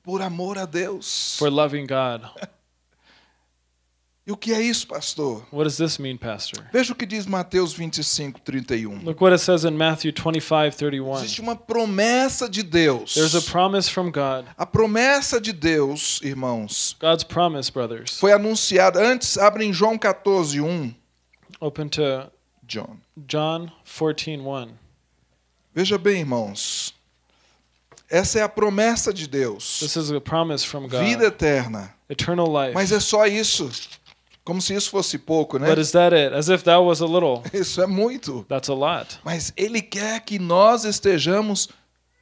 Por amor a Deus. For loving God. E o que é isso, pastor? What does this mean, pastor? Veja o que diz Mateus 25:31. Look what it says in Matthew 25:31. Existe uma promessa de Deus. There's a promise from God. A promessa de Deus, irmãos. God's promise, brothers. Foi anunciada antes, abre em João 14:1. Open to John 14:1. Veja bem, irmãos. Essa é a promessa de Deus. This is a promise from God. Vida eterna. Eternal life. Mas é só isso. Como se isso fosse pouco, né? But is that it? As if that was a little. Isso é muito. That's a lot. Mas ele quer que nós estejamos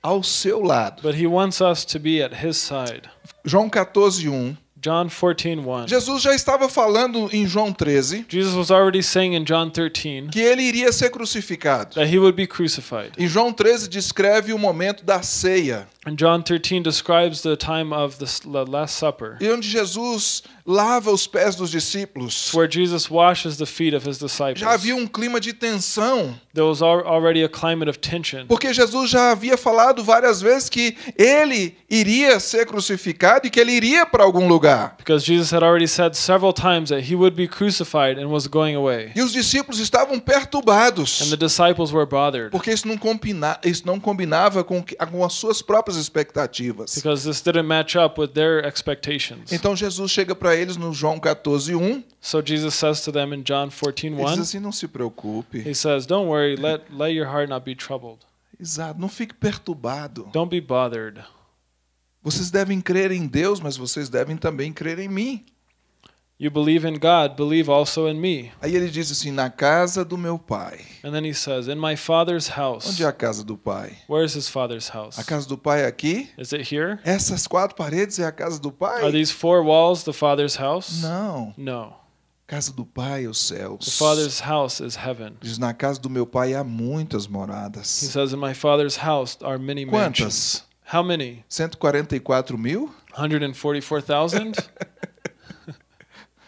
ao seu lado. But he wants us to be at his side. João 14:1. John 14:1. Jesus já estava falando em João 13. Jesus was already saying in John 13 que ele iria ser crucificado. That he would be crucified. Em João 13 descreve o momento da ceia. And John 13 describes the time of the Last Supper. E onde Jesus lava os pés dos discípulos. Where Jesus washes the feet of his disciples. Já havia um clima de tensão. There was already a climate of tension. Porque Jesus já havia falado várias vezes que ele iria ser crucificado e que ele iria para algum lugar. Because Jesus had already said several times that he would be crucified and was going away. E os discípulos estavam perturbados. And the disciples were bothered. Porque isso não combinava com as suas próprias expectativas. Because this didn't match up with their expectations. Então Jesus chega para eles no João 14:1. So Jesus says to them in John 14:1. Ele diz assim, não se preocupe. He says, don't worry, let your heart not be troubled. Exato, não fique perturbado. Don't be bothered. Vocês devem crer em Deus, mas vocês devem também crer em mim. You believe in God, believe also in me. Aí ele diz assim, na casa do meu pai. And then he says, in my father's house. Onde é a casa do pai? Where is his father's house? A casa do pai é aqui? Is it here? Essas quatro paredes é a casa do pai? Are these four walls the father's house? Não. No. Casa do pai é os céus. The father's house is heaven. Diz, na casa do meu pai há muitas moradas. He says, in my father's house are many mansions. Quantas? How many? 144,000? 144,000?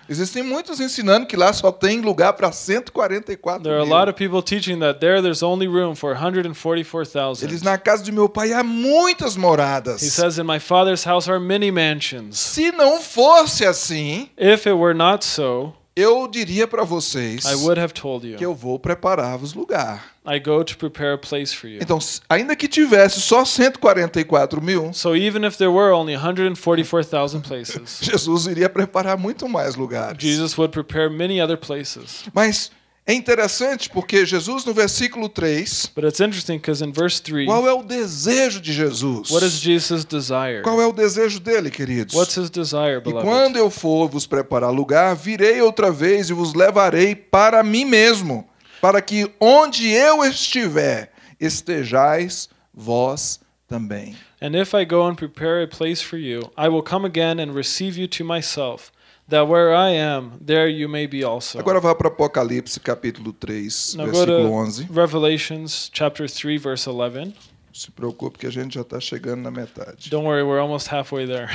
Existem muitos ensinando que lá só tem lugar para 144 mil. There are a lot of people teaching that there's only room for 144,000. Eles na casa de meu pai há muitas moradas. He says in my father's house are many mansions. Se não fosse assim, if it were not so, eu diria para vocês que eu vou preparar-vos lugar. I go to prepare a place for you. Então, ainda que tivesse só 144 mil, so even if there were only 144,000 places, Jesus iria preparar muito mais lugares. Jesus would prepare many other places. Mas é interessante porque Jesus no versículo 3, but it's interesting because in verse 3, qual é o desejo de Jesus? What is Jesus' desire? Qual é o desejo dele, queridos? What's his desire, beloved? E quando eu for vos preparar lugar, virei outra vez e vos levarei para mim mesmo, para que onde eu estiver, estejais vós também. And if I go and prepare a place for you, I will come again and receive you to myself, that where I am, there you may be also. Agora vá para Apocalipse capítulo 3, now versículo 11. Revelations chapter 3 verse 11. Se preocupe que a gente já está chegando na metade. Don't worry, we're almost halfway there.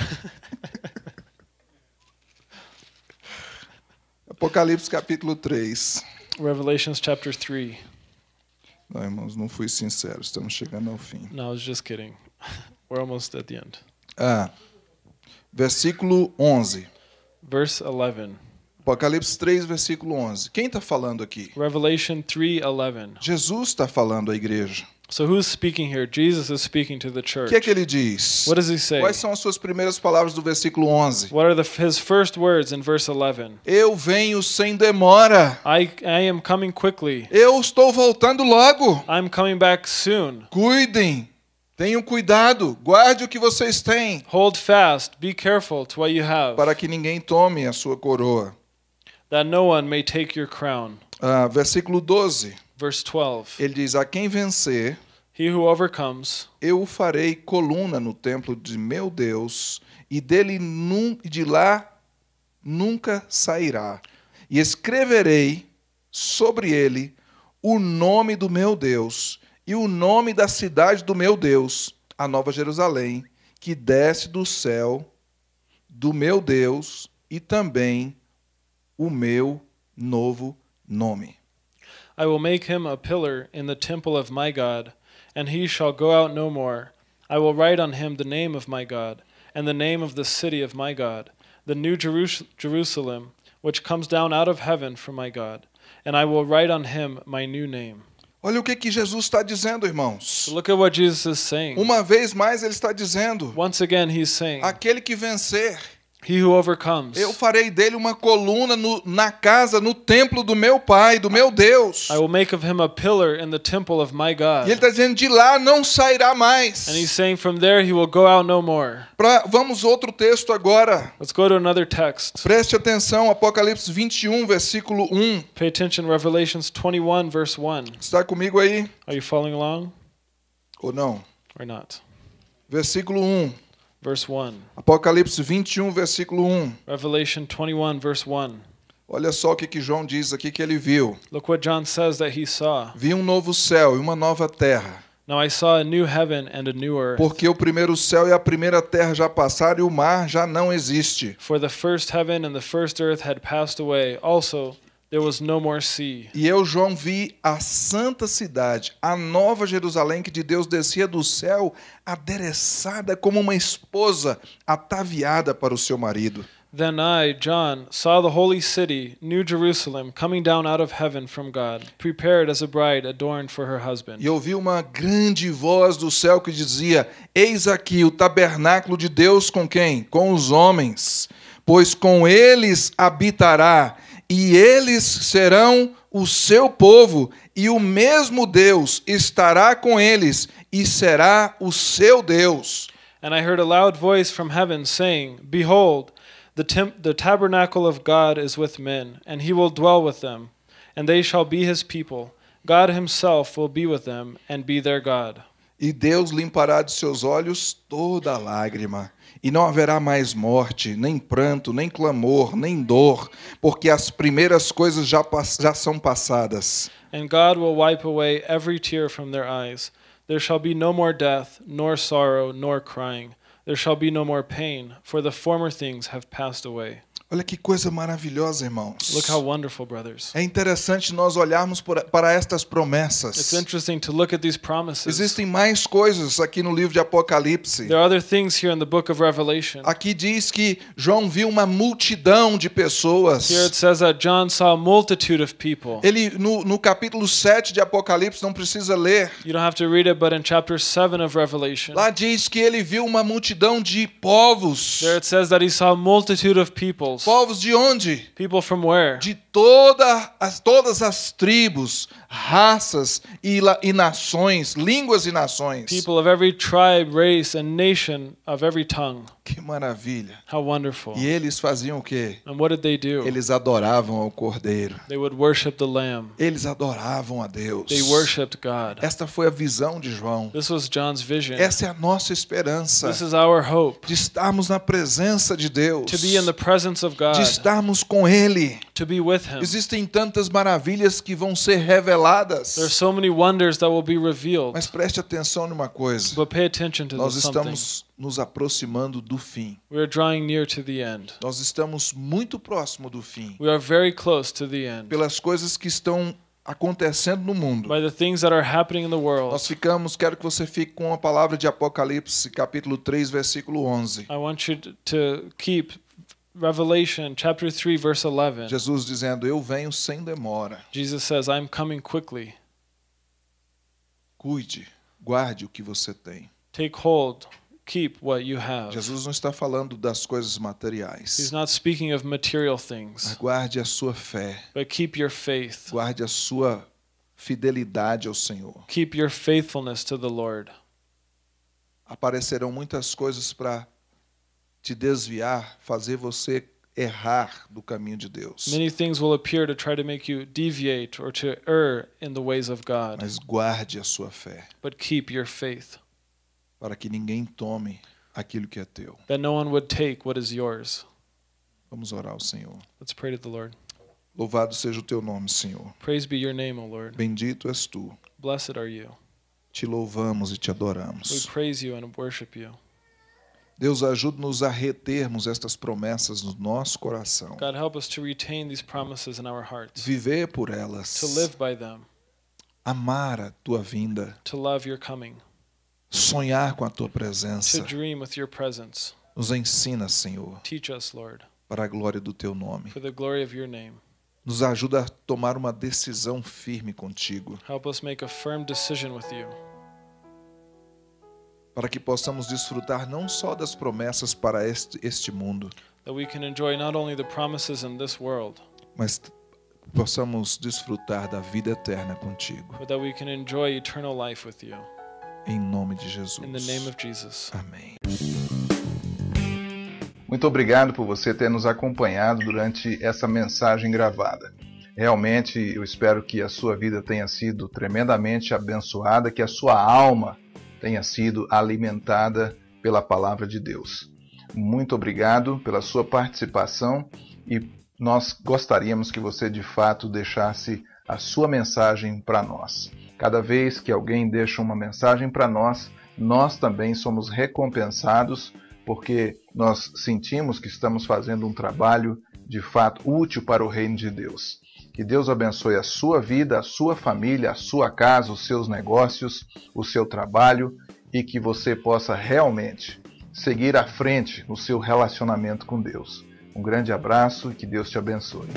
Apocalipse capítulo 3. Revelations chapter 3. Não, irmãos, não fui sincero, estamos chegando ao fim. No, I was just kidding. We're almost at the end. Versículo 11. Verse 11. Apocalipse 3, versículo 11. Quem está falando aqui? Revelation 3:11. Jesus está falando à igreja. So who's speaking here? Jesus is speaking to the church. O que é que ele diz? What does he say? Quais são as suas primeiras palavras do versículo 11? What are his first words in verse 11? Eu venho sem demora. I am coming quickly. Eu estou voltando logo. I'm coming back soon. Cuidem. Tenham cuidado, guarde o que vocês têm. Hold fast, be careful to what you have. Para que ninguém tome a sua coroa. That no one may take your crown. Versículo 12. Verse 12. Ele diz: a quem vencer, he who overcomes, eu o farei coluna no templo de meu Deus, e dele de lá nunca sairá. E escreverei sobre ele o nome do meu Deus e o nome da cidade do meu Deus, a Nova Jerusalém, que desce do céu do meu Deus, e também o meu novo nome. I will make him a pillar in the temple of my God, and he shall go out no more. I will write on him the name of my God, and the name of the city of my God, the new Jerusalem, which comes down out of heaven from my God, and I will write on him my new name. Olha o que Jesus está dizendo, irmãos. Look at what Jesus is saying. Uma vez mais ele está dizendo. Once again he's saying. Aquele que vencer, he who overcomes, eu farei dele uma coluna na casa, no templo do meu Pai, do meu Deus. I will make of him a pillar in the temple of my God. E ele está dizendo, de lá não sairá mais. And he's saying, from there he will go out no more. Vamos outro texto agora. Let's go to another text. Preste atenção, Apocalipse 21, versículo 1. Pay attention, Revelations 21, verse 1. Está comigo aí? Are you following along? Ou não? Or not? Versículo 1. Verse 1. Apocalipse 21, versículo 1. Revelation 21, verse 1. Olha só o que João diz aqui que ele viu. Look what John says that he saw. Vi um novo céu e uma nova terra. Now I saw a new heaven and a new earth. Porque o primeiro céu e a primeira terra já passaram e o mar já não existe. For the first heaven and the first earth had passed away. Also, there was no more sea. E eu, João, vi a santa cidade, a nova Jerusalém, que de Deus descia do céu, adereçada como uma esposa ataviada para o seu marido. Then I, John, saw the holy city, New Jerusalem, coming down out of heaven from God, prepared as a bride adorned for her husband. E ouvi uma grande voz do céu que dizia: eis aqui o tabernáculo de Deus com quem? Com os homens, pois com eles habitará. E eles serão o seu povo, e o mesmo Deus estará com eles, e será o seu Deus. And I heard a loud voice from heaven saying, behold, the tabernacle of God is with men, and he will dwell with them, and they shall be his people. God himself will be with them and be their God. E Deus limpará de seus olhos toda lágrima. E não haverá mais morte, nem pranto, nem clamor, nem dor, porque as primeiras coisas já são passadas. And God will wipe away every tear from their eyes. There shall be no more death, nor sorrow, nor crying. There shall be no more pain, for the former things have passed away. Olha que coisa maravilhosa, irmãos. Look how wonderful, brothers. É interessante nós olharmos para estas promessas. It's interesting to look at these promises. Existem mais coisas aqui no livro de Apocalipse. There are other things here in the book of Revelation. Aqui diz que João viu uma multidão de pessoas. Here it says that John saw a multitude of people. Ele no capítulo 7 de Apocalipse não precisa ler. You don't have to read it, but in chapter 7 of Revelation. Lá diz que ele viu uma multidão de povos. There it says that he saw a multitude of people. Povos de onde? People from where? De todas as tribos, raças e nações, línguas e nações. People of every tribe, race and nation, of every tongue. Que maravilha. How wonderful. E eles faziam o quê? And what did they do? Eles adoravam ao Cordeiro. They would worship the Lamb. Eles adoravam a Deus. They worshiped God. Esta foi a visão de João. This was John's vision. Essa é a nossa esperança. This is our hope. De estarmos na presença de Deus. To be in the presence of God. De estarmos com Ele. To be with Him. Existem tantas maravilhas que vão ser reveladas. There are so many wonders that will be revealed. Mas preste atenção numa coisa. But pay attention to this something. Nós estamos nos aproximando do fim. We are drawing near to the end. Nós estamos muito próximo do fim. We are very close to the end. Pelas coisas que estão acontecendo no mundo. By the things that are happening in the world. Nós ficamos, quero que você fique com a palavra de Apocalipse, capítulo 3, versículo 11. I want you to keep Revelation chapter 3 verse 11. Jesus dizendo: eu venho sem demora. Jesus says, I'm coming quickly. Cuide, guarde o que você tem. Take hold. Keep what you have. Jesus não está falando das coisas materiais. He's not speaking of material things. Guarde a sua fé. But keep your faith. Guarde a sua fidelidade ao Senhor. Keep your faithfulness to the Lord. Aparecerão muitas coisas para te desviar, fazer você errar do caminho de Deus. Many things will appear to try to make you deviate or to err in the ways of God. Mas guarde a sua fé. But keep your faith. Para que ninguém tome aquilo que é teu. That no one would take what is yours. Vamos orar ao Senhor. Let's pray to the Lord. Louvado seja o teu nome, Senhor. Praise be your name, O Lord. Bendito és tu. Blessed are you. Te louvamos e te adoramos. We praise you and worship you. Deus, ajuda-nos a retermos estas promessas no nosso coração. God, help us to retain these promises in our hearts. Viver por elas. To live by them. Amar a tua vinda. To love your coming. Sonhar com a tua presença. Nos ensina, Senhor. Teach us, Lord, para a glória do teu nome. For the glory of your name. Nos ajuda a tomar uma decisão firme contigo. Help us make a firm decision with you. Para que possamos desfrutar não só das promessas para este mundo, that we can enjoy not only the promises in this world, mas possamos desfrutar da vida eterna contigo. But that we can enjoy eternal life with you. Em nome de Jesus. In the name of Jesus. Amém. Muito obrigado por você ter nos acompanhado durante essa mensagem gravada. Realmente, eu espero que a sua vida tenha sido tremendamente abençoada, que a sua alma tenha sido alimentada pela palavra de Deus. Muito obrigado pela sua participação e nós gostaríamos que você, de fato, deixasse a sua mensagem para nós. Cada vez que alguém deixa uma mensagem para nós, nós também somos recompensados, porque nós sentimos que estamos fazendo um trabalho de fato útil para o reino de Deus. Que Deus abençoe a sua vida, a sua família, a sua casa, os seus negócios, o seu trabalho e que você possa realmente seguir à frente no seu relacionamento com Deus. Um grande abraço e que Deus te abençoe.